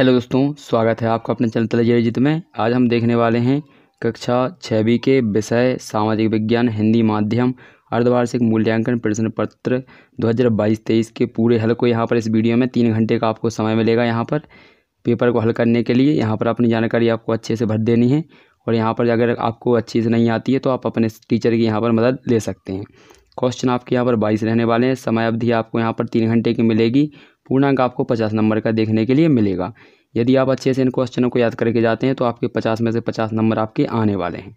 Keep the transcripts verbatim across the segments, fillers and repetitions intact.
Hello दोस्तों, स्वागत है आपका अपने चैनल तैयारी जीत में। आज हम देखने वाले हैं कक्षा छः बी के विषय सामाजिक विज्ञान हिंदी माध्यम अर्धवार्षिक मूल्यांकन प्रश्न पत्र दो हज़ार बाईस तेईस के पूरे हल को। यहाँ पर इस वीडियो में तीन घंटे का आपको समय मिलेगा यहाँ पर पेपर को हल करने के लिए। यहाँ पर अपनी जानकारी आपको अच्छे से भर देनी है और यहाँ पर अगर आपको अच्छे से नहीं आती है तो आप अपने टीचर की यहाँ पर मदद ले सकते हैं। क्वेश्चन आपके यहाँ पर बाईस रहने वाले हैं। समय अवधि आपको यहाँ पर तीन घंटे की मिलेगी। पूर्णांक आपको पचास नंबर का देखने के लिए मिलेगा। यदि आप अच्छे से इन क्वेश्चनों को याद करके जाते हैं तो आपके पचास में से पचास नंबर आपके आने वाले हैं।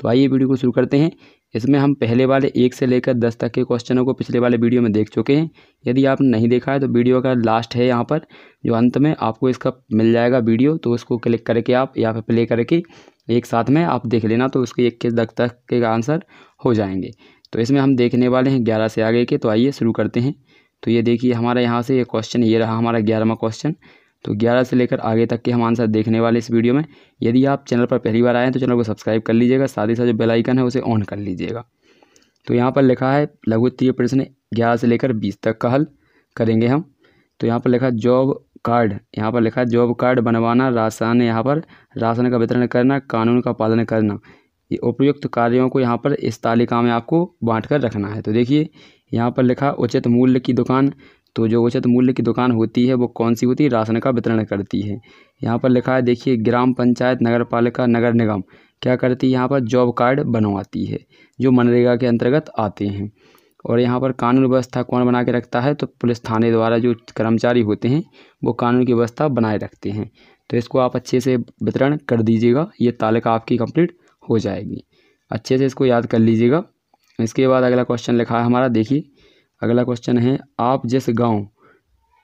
तो आइए वीडियो को शुरू करते हैं। इसमें हम पहले वाले एक से लेकर दस तक के क्वेश्चनों को पिछले वाले वीडियो में देख चुके हैं। यदि आपने नहीं देखा है तो वीडियो का लास्ट है यहाँ पर, जो अंत में आपको इसका मिल जाएगा वीडियो, तो उसको क्लिक करके आप यहाँ पर प्ले करके एक साथ में आप देख लेना, तो उसके एक के दस तक के आंसर हो जाएंगे। तो इसमें हम देखने वाले हैं ग्यारह से आगे के। तो आइए शुरू करते हैं। तो ये देखिए हमारा यहाँ से ये क्वेश्चन, ये रहा हमारा ग्यारहवां क्वेश्चन। तो ग्यारह से लेकर आगे तक के हम आंसर देखने वाले इस वीडियो में। यदि आप चैनल पर पहली बार आए हैं तो चैनल को सब्सक्राइब कर लीजिएगा, साथ ही साथ जो बेल आइकन है उसे ऑन कर लीजिएगा। तो यहाँ पर लिखा है लघु उत्तरीय प्रश्न ग्यारह से लेकर बीस तक का हल करेंगे हम। तो यहाँ पर लिखा जॉब कार्ड, यहाँ पर लिखा जॉब कार्ड बनवाना, राशन, यहाँ पर राशन का वितरण करना, कानून का पालन करना, ये उपयुक्त कार्यों को यहाँ पर इस तालिका में आपको बांट कर रखना है। तो देखिए यहाँ पर लिखा उचित मूल्य की दुकान, तो जो उचित मूल्य की दुकान होती है वो कौन सी होती है, राशन का वितरण करती है। यहाँ पर लिखा है देखिए ग्राम पंचायत, नगर पालिका, नगर निगम क्या करती है, यहाँ पर जॉब कार्ड बनवाती है जो मनरेगा के अंतर्गत आते हैं। और यहाँ पर कानून व्यवस्था कौन बना के रखता है, तो पुलिस थाने द्वारा जो कर्मचारी होते हैं वो कानून की व्यवस्था बनाए रखते हैं। तो इसको आप अच्छे से वितरण कर दीजिएगा, ये तालिका आपकी कंप्लीट हो जाएगी। अच्छे से इसको याद कर लीजिएगा। इसके बाद अगला क्वेश्चन लिखा है हमारा, देखिए अगला क्वेश्चन है आप जिस गांव,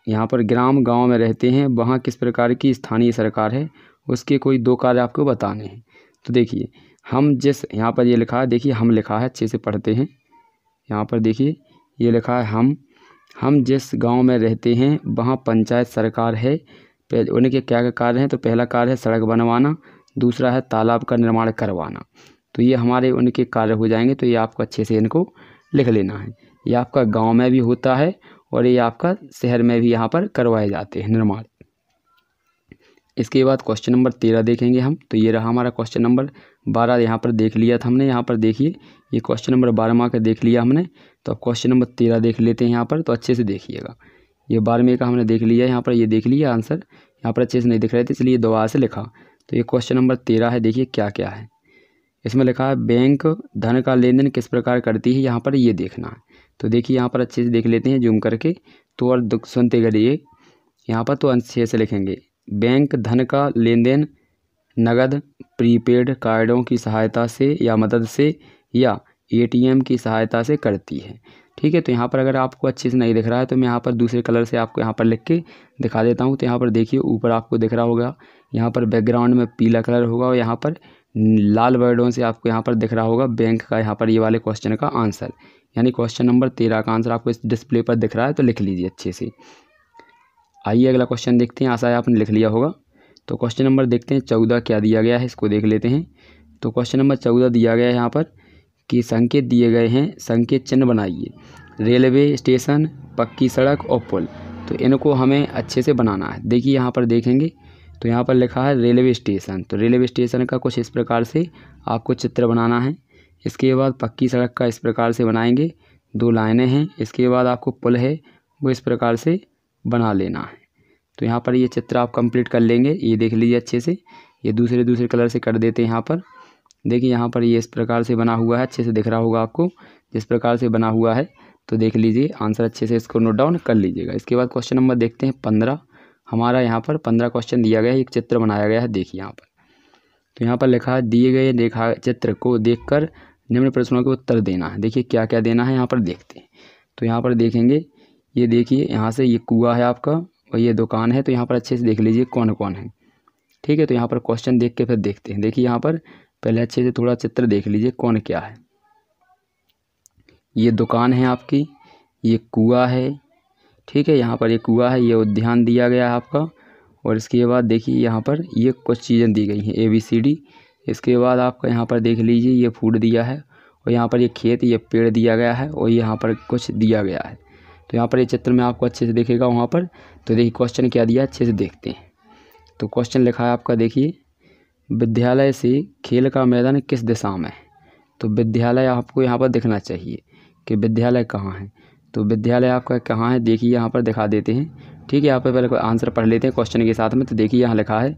यहाँ पर ग्राम गांव में रहते हैं वहाँ किस प्रकार की स्थानीय सरकार है, उसके कोई दो कार्य आपको बताने हैं। तो देखिए हम जिस, यहाँ पर ये यह लिखा है, देखिए हम लिखा है, अच्छे से पढ़ते हैं। यहाँ पर देखिए ये लिखा है हम हम जिस गाँव में रहते हैं वहाँ पंचायत सरकार है, उनके क्या कार्य हैं, तो पहला कार्य है सड़क बनवाना, दूसरा है तालाब का निर्माण करवाना। तो ये हमारे उनके कार्य हो जाएंगे। तो ये आपको अच्छे से इनको लिख लेना है। ये आपका गांव में भी होता है और ये आपका शहर में भी यहाँ पर करवाए जाते हैं निर्माण। इसके बाद क्वेश्चन नंबर तेरह देखेंगे हम। तो ये रहा हमारा क्वेश्चन नंबर बारह, यहाँ पर देख लिया था हमने। यहाँ पर देखिए ये क्वेश्चन नंबर बारहवां का देख लिया हमने। तो अब क्वेश्चन नंबर तेरह देख लेते हैं यहाँ पर। तो अच्छे से देखिएगा, ये बारहवें का हमने देख लिया यहाँ पर, ये देख लिया आंसर, यहाँ पर अच्छे से नहीं दिख रहे थे इसलिए दोबारा से लिखा। तो ये क्वेश्चन नंबर तेरह है, देखिए क्या क्या है इसमें लिखा है। बैंक धन का लेन देन किस प्रकार करती है, यहाँ पर ये देखना है। तो देखिए यहाँ पर अच्छे से देख लेते हैं जूम करके, तो और सुनते करिए यहाँ पर। तो अच्छे से लिखेंगे बैंक धन का लेन देन नगद, प्रीपेड कार्डों की सहायता से या मदद से, या एटीएम की सहायता से करती है। ठीक है, तो यहाँ पर अगर आपको अच्छे से नहीं दिख रहा है तो मैं यहाँ पर दूसरे कलर से आपको यहाँ पर लिख के दिखा देता हूँ। तो यहाँ पर देखिए ऊपर आपको दिख रहा होगा, यहाँ पर बैकग्राउंड में पीला कलर होगा और यहाँ पर लाल वर्डों से आपको यहाँ पर दिख रहा होगा बैंक का, यहाँ पर ये वाले क्वेश्चन का आंसर, यानी क्वेश्चन नंबर तेरह का आंसर आपको इस डिस्प्ले पर दिख रहा है। तो लिख लीजिए अच्छे से। आइए अगला क्वेश्चन देखते हैं। आशा है आपने लिख लिया होगा। तो क्वेश्चन नंबर देखते हैं चौदह क्या दिया गया है, इसको देख लेते हैं। तो क्वेश्चन नंबर चौदह दिया गया है यहाँ पर कि संकेत दिए गए हैं, संकेत चिन्ह बनाइए, रेलवे स्टेशन, पक्की सड़क और पुल। तो इनको हमें अच्छे से बनाना है। देखिए यहाँ पर देखेंगे तो यहाँ पर लिखा है रेलवे स्टेशन, तो रेलवे स्टेशन का कुछ इस प्रकार से आपको चित्र बनाना है। इसके बाद पक्की सड़क का इस प्रकार से बनाएंगे, दो लाइनें हैं। इसके बाद आपको पुल है वो इस प्रकार से बना लेना है। तो यहाँ पर ये यह चित्र आप कंप्लीट कर लेंगे। ये देख लीजिए अच्छे से, ये दूसरे दूसरे कलर से कर देते हैं यहाँ पर। देखिए यहाँ पर ये यह इस प्रकार से बना हुआ है, अच्छे से दिख रहा होगा आपको जिस प्रकार से बना हुआ है। तो देख लीजिए आंसर, अच्छे से इसको नोट डाउन कर लीजिएगा। इसके बाद क्वेश्चन नंबर देखते हैं पंद्रह हमारा। यहाँ पर पंद्रह क्वेश्चन दिया गया है, एक चित्र बनाया गया है। देखिए यहाँ पर, तो यहाँ पर लिखा है दिए गए रेखा चित्र को देखकर निम्न प्रश्नों के उत्तर देना है। देखिए क्या क्या देना है यहाँ पर देखते हैं। तो यहाँ पर देखेंगे, ये देखिए यहाँ से ये कुआँ है आपका और ये दुकान है। तो यहाँ पर अच्छे से देख लीजिए कौन कौन है। ठीक है, तो यहाँ पर क्वेश्चन देख के फिर देखते हैं। देखिए यहाँ पर पहले अच्छे से थोड़ा चित्र देख लीजिए कौन क्या है। ये दुकान है आपकी, ये कुआँ है, ठीक है, यहाँ पर ये कुआँ है, ये उद्यान दिया गया है आपका। और इसके बाद देखिए यहाँ पर ये कुछ चीज़ें दी गई हैं ए बी सी डी। इसके बाद आपका यहाँ पर देख लीजिए ये फूड दिया है और यहाँ पर ये खेत, ये पेड़ दिया गया है और यहाँ पर कुछ दिया गया है। तो यहाँ पर ये चित्र में आपको अच्छे से देखेगा वहाँ पर। तो देखिए क्वेश्चन क्या दिया, अच्छे से देखते हैं। तो क्वेश्चन लिखा है आपका, देखिए, विद्यालय से खेल का मैदान किस दिशा में है। तो विद्यालय आपको यहाँ पर दिखना चाहिए कि विद्यालय कहाँ है। तो विद्यालय आपका कहाँ है, देखिए यहाँ पर दिखा देते हैं। ठीक है, यहाँ पर पहले आंसर पढ़ लेते हैं क्वेश्चन के साथ में। तो देखिए यहाँ लिखा है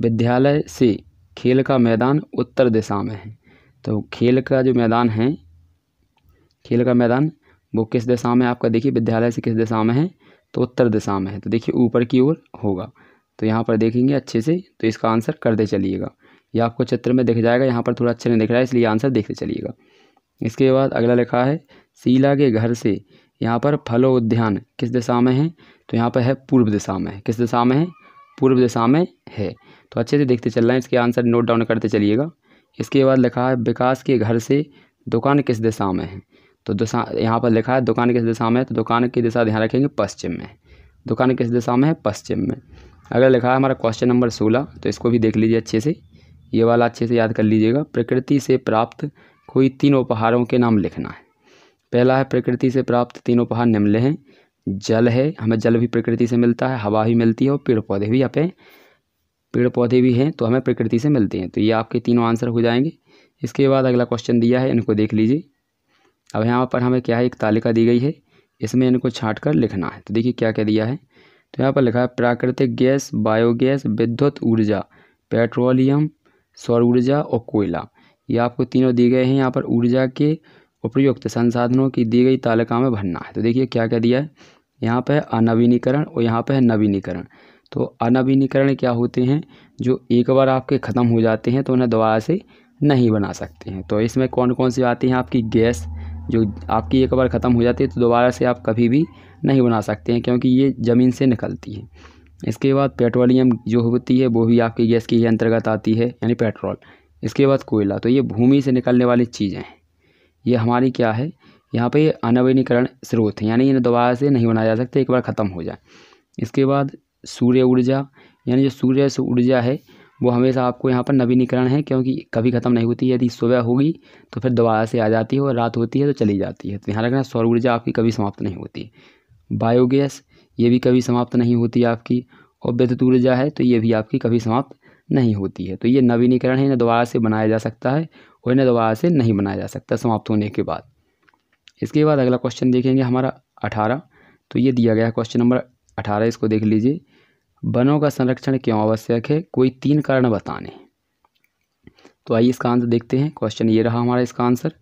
विद्यालय से खेल का मैदान उत्तर दिशा में है। तो खेल का जो मैदान है, खेल का मैदान वो किस दिशा में आपका, देखिए विद्यालय से किस दिशा में है, तो उत्तर दिशा में है। तो देखिए ऊपर की ओर होगा, तो यहाँ पर देखेंगे अच्छे से, तो इसका आंसर करते चलिएगा। ये आपको चित्र में दिख जाएगा, यहाँ पर थोड़ा अच्छे नहीं दिख रहा है इसलिए आंसर देखते चलिएगा। इसके बाद अगला लिखा है शीला के घर से यहाँ पर फलो उद्यान किस दिशा में है। तो यहाँ पर है पूर्व दिशा में है। किस दिशा में है, पूर्व दिशा में है। तो अच्छे से देखते चल रहे हैं, इसके आंसर नोट डाउन करते चलिएगा। इसके बाद लिखा है विकास के घर से दुकान किस दिशा में है। तो दिशा यहाँ पर लिखा है दुकान किस दिशा में है, तो दुकान की दिशा ध्यान रखेंगे पश्चिम में। दुकान किस दिशा में है, पश्चिम में। अगर लिखा है हमारा क्वेश्चन नंबर सोलह, तो इसको भी देख लीजिए अच्छे से, ये वाला अच्छे से याद कर लीजिएगा। प्रकृति से प्राप्त कोई तीन उपहारों के नाम लिखना है। पहला है प्रकृति से प्राप्त तीन उपहार निम्न हैं, जल है, हमें जल भी प्रकृति से मिलता है, हवा भी मिलती है, और पेड़ पौधे भी, यहाँ पे पेड़ पौधे भी हैं तो हमें प्रकृति से मिलते हैं। तो ये आपके तीनों आंसर हो जाएंगे। इसके बाद अगला क्वेश्चन दिया है, इनको देख लीजिए। अब यहाँ पर हमें क्या है, एक तालिका दी गई है, इसमें इनको छाँट कर लिखना है। तो देखिए क्या क्या दिया है। तो यहाँ पर लिखा है प्राकृतिक गैस, बायोगैस, विद्युत ऊर्जा, पेट्रोलियम, सौर ऊर्जा और कोयला। ये आपको तीनों दिए गए हैं। यहाँ पर ऊर्जा के उपयुक्त संसाधनों की दी गई तालिका में भरना है। तो देखिए क्या क्या दिया है। यहाँ पर है अनवीनीकरण और यहाँ पर है नवीनीकरण। तो अनवीनीकरण क्या होते हैं, जो एक बार आपके ख़त्म हो जाते हैं तो उन्हें दोबारा से नहीं बना सकते हैं। तो इसमें कौन कौन सी आती हैं, आपकी गैस जो आपकी एक बार ख़त्म हो जाती है तो दोबारा से आप कभी भी नहीं बना सकते हैं, क्योंकि ये ज़मीन से निकलती है। इसके बाद पेट्रोलियम जो होती है वो भी आपकी गैस के अंतर्गत आती है, यानी पेट्रोल। इसके बाद कोयला, तो ये भूमि से निकलने वाली चीज़ें हैं। ये हमारी क्या है, यहाँ पे ये अनवीनीकरण स्रोत हैं, यानी इन्हें दोबारा से नहीं बनाया जा सकता, एक बार ख़त्म हो जाए। इसके बाद सूर्य ऊर्जा, यानी जो सूर्य से ऊर्जा है वो हमेशा आपको यहाँ पर नवीनीकरण है, क्योंकि कभी ख़त्म नहीं होती। यदि सुबह होगी तो फिर दोबारा से आ जाती है, और रात होती है तो चली जाती है। तो यहाँ रखना, सौर ऊर्जा आपकी कभी समाप्त नहीं होती। बायोगैस ये भी कभी समाप्त नहीं होती आपकी, और विद्युत ऊर्जा है तो ये भी आपकी कभी समाप्त नहीं होती है। तो ये नवीनीकरण है, इन्हें दोबारा से बनाया जा सकता है और इन्हें दोबारा से नहीं बनाया जा सकता समाप्त होने के बाद। इसके बाद अगला क्वेश्चन देखेंगे हमारा अठारह। तो ये दिया गया है क्वेश्चन नंबर अठारह, इसको देख लीजिए। वनों का संरक्षण क्यों आवश्यक है, कोई तीन कारण बताने। तो आइए इसका आंसर देखते हैं। क्वेश्चन ये रहा हमारा, इसका आंसर,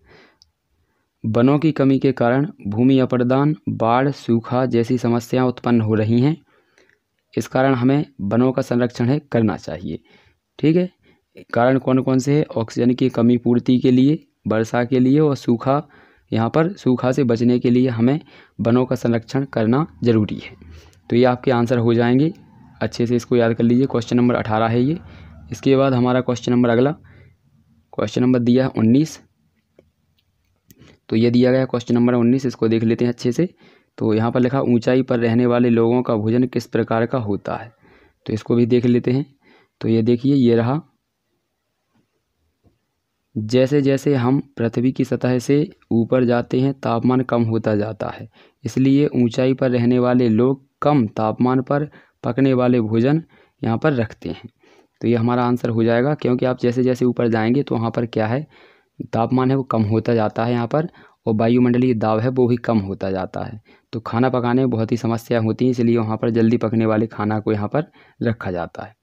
वनों की कमी के कारण भूमि अपरदान, बाढ़, सूखा जैसी समस्याएं उत्पन्न हो रही हैं। इस कारण हमें वनों का संरक्षण है करना चाहिए। ठीक है, कारण कौन कौन से है, ऑक्सीजन की कमी पूर्ति के लिए, वर्षा के लिए, और सूखा, यहाँ पर सूखा से बचने के लिए हमें वनों का संरक्षण करना ज़रूरी है। तो ये आपके आंसर हो जाएंगे, अच्छे से इसको याद कर लीजिए। क्वेश्चन नंबर अठारह है ये। इसके बाद हमारा क्वेश्चन नंबर अगला, क्वेश्चन नंबर दिया है उन्नीस। तो ये दिया गया क्वेश्चन नंबर उन्नीस, इसको देख लेते हैं अच्छे से। तो यहाँ पर लिखा ऊंचाई पर रहने वाले लोगों का भोजन किस प्रकार का होता है। तो इसको भी देख लेते हैं। तो ये देखिए, ये रहा, जैसे जैसे हम पृथ्वी की सतह से ऊपर जाते हैं तापमान कम होता जाता है, इसलिए ऊंचाई पर रहने वाले लोग कम तापमान पर पकने वाले भोजन यहाँ पर रखते हैं। तो ये हमारा आंसर हो जाएगा, क्योंकि आप जैसे जैसे ऊपर जाएंगे तो वहाँ पर क्या है, तापमान है वो कम होता जाता है यहाँ पर, और वायुमंडलीय दाब है वो भी कम होता जाता है। तो खाना पकाने में बहुत ही समस्या होती है, इसलिए वहाँ पर जल्दी पकने वाले खाना को यहाँ पर रखा जाता है।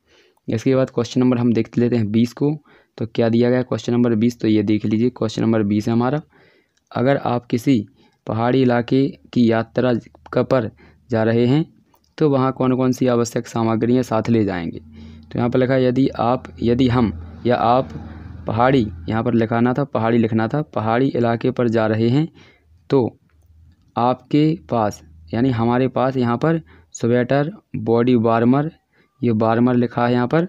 इसके बाद क्वेश्चन नंबर हम देख लेते हैं बीस को। तो क्या दिया गया क्वेश्चन नंबर बीस, तो ये देख लीजिए। क्वेश्चन नंबर बीस है हमारा, अगर आप किसी पहाड़ी इलाके की यात्रा पर जा रहे हैं तो वहाँ कौन कौन सी आवश्यक सामग्रियाँ साथ ले जाएंगे। तो यहाँ पर लिखा, यदि आप यदि हम या आप पहाड़ी, यहाँ पर लिखाना था पहाड़ी लिखना था पहाड़ी इलाके पर जा रहे हैं तो आपके पास, यानी हमारे पास, यहाँ पर स्वेटर, बॉडी वार्मर, ये वार्मर लिखा है यहाँ पर,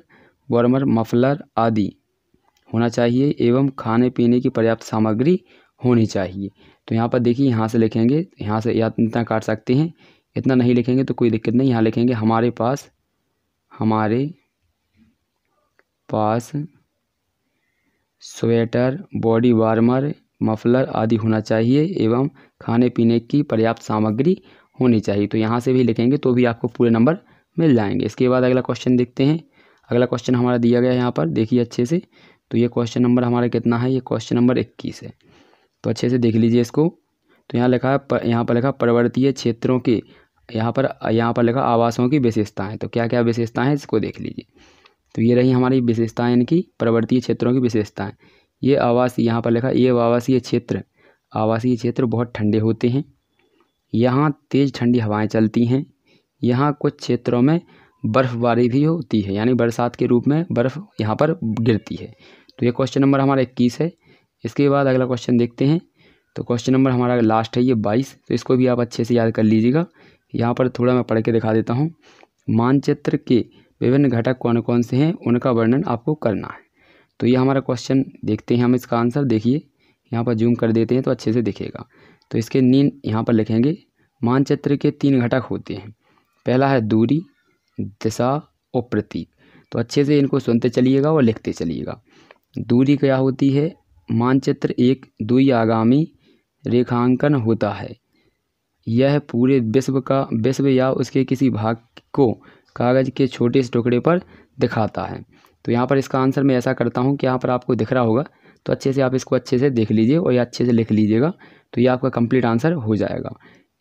वार्मर, मफलर आदि होना चाहिए, एवं खाने पीने की पर्याप्त सामग्री होनी चाहिए। तो यहाँ पर देखिए, यहाँ से लिखेंगे, यहाँ से या इतना काट सकते हैं, इतना नहीं लिखेंगे तो कोई दिक्कत नहीं। यहाँ लिखेंगे हमारे पास, हमारे पास स्वेटर, बॉडी वार्मर, मफलर आदि होना चाहिए, एवं खाने पीने की पर्याप्त सामग्री होनी चाहिए। तो यहाँ से भी लिखेंगे तो भी आपको पूरे नंबर मिल जाएंगे। इसके बाद अगला क्वेश्चन देखते हैं। अगला क्वेश्चन हमारा दिया गया है यहाँ पर, देखिए अच्छे से। तो ये क्वेश्चन नंबर हमारा कितना है, ये क्वेश्चन नंबर इक्कीस है। तो अच्छे से देख लीजिए इसको। तो यहाँ लिखा है, यहाँ पर लिखा पर्वतीय क्षेत्रों के, यहाँ पर यहाँ पर लिखा आवासों की विशेषताएँ। तो क्या क्या विशेषताएँ हैं इसको देख लीजिए। तो ये रही हमारी विशेषताएँ, इनकी पर्वतीय क्षेत्रों की विशेषताएँ। ये आवास, यहाँ पर लिखा ये आवासीय क्षेत्र, आवासीय क्षेत्र बहुत ठंडे होते हैं, यहाँ तेज़ ठंडी हवाएं चलती हैं, यहाँ कुछ क्षेत्रों में बर्फ़बारी भी होती है, यानी बरसात के रूप में बर्फ़ यहाँ पर गिरती है। तो ये क्वेश्चन नंबर हमारा इक्कीस है। इसके बाद अगला क्वेश्चन देखते हैं। तो क्वेश्चन नंबर हमारा लास्ट है ये बाईस। तो इसको भी आप अच्छे से याद कर लीजिएगा। यहाँ पर थोड़ा मैं पढ़ के दिखा देता हूँ। मानचित्र के विभिन्न घटक कौन कौन से हैं, उनका वर्णन आपको करना है। तो ये हमारा क्वेश्चन देखते हैं हम इसका आंसर। देखिए यहाँ पर जूम कर देते हैं तो अच्छे से दिखेगा। तो इसके नींद यहाँ पर लिखेंगे। मानचित्र के तीन घटक होते हैं, पहला है दूरी, दिशा और प्रतीक। तो अच्छे से इनको सुनते चलिएगा और लिखते चलिएगा। दूरी क्या होती है, मानचित्र एक दुई आगामी रेखांकन होता है, यह पूरे विश्व का विश्व या उसके किसी भाग को कागज़ के छोटे से टुकड़े पर दिखाता है। तो यहाँ पर इसका आंसर मैं ऐसा करता हूँ कि यहाँ पर आपको दिख रहा होगा, तो अच्छे से आप इसको अच्छे से देख लीजिए और ये अच्छे से लिख लीजिएगा। तो ये आपका कंप्लीट आंसर हो जाएगा।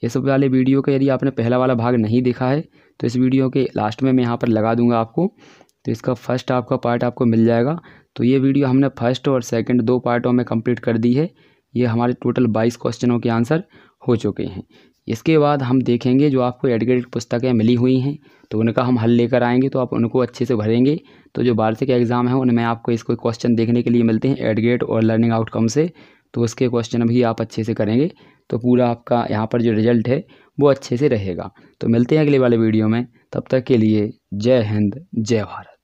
इस वाले वीडियो का यदि आपने पहला वाला भाग नहीं देखा है तो इस वीडियो के लास्ट में मैं यहाँ पर लगा दूंगा आपको। तो इसका फर्स्ट आपका पार्ट आपको मिल जाएगा। तो ये वीडियो हमने फर्स्ट और सेकंड दो पार्टों में कंप्लीट कर दी है। ये हमारे टोटल बाईस क्वेश्चनों के आंसर हो चुके हैं। इसके बाद हम देखेंगे जो आपको एडग्रेडेड पुस्तकें मिली हुई हैं तो उनका हम हल लेकर आएंगे, तो आप उनको अच्छे से भरेंगे। तो जो वार्षिक एग्ज़ाम है उनमें आपको इसको क्वेश्चन देखने के लिए मिलते हैं एडग्रेड और लर्निंग आउटकम से, तो उसके क्वेश्चन भी आप अच्छे से करेंगे तो पूरा आपका यहाँ पर जो रिजल्ट है वो अच्छे से रहेगा। तो मिलते हैं अगले वाले वीडियो में, तब तक के लिए जय हिंद, जय भारत।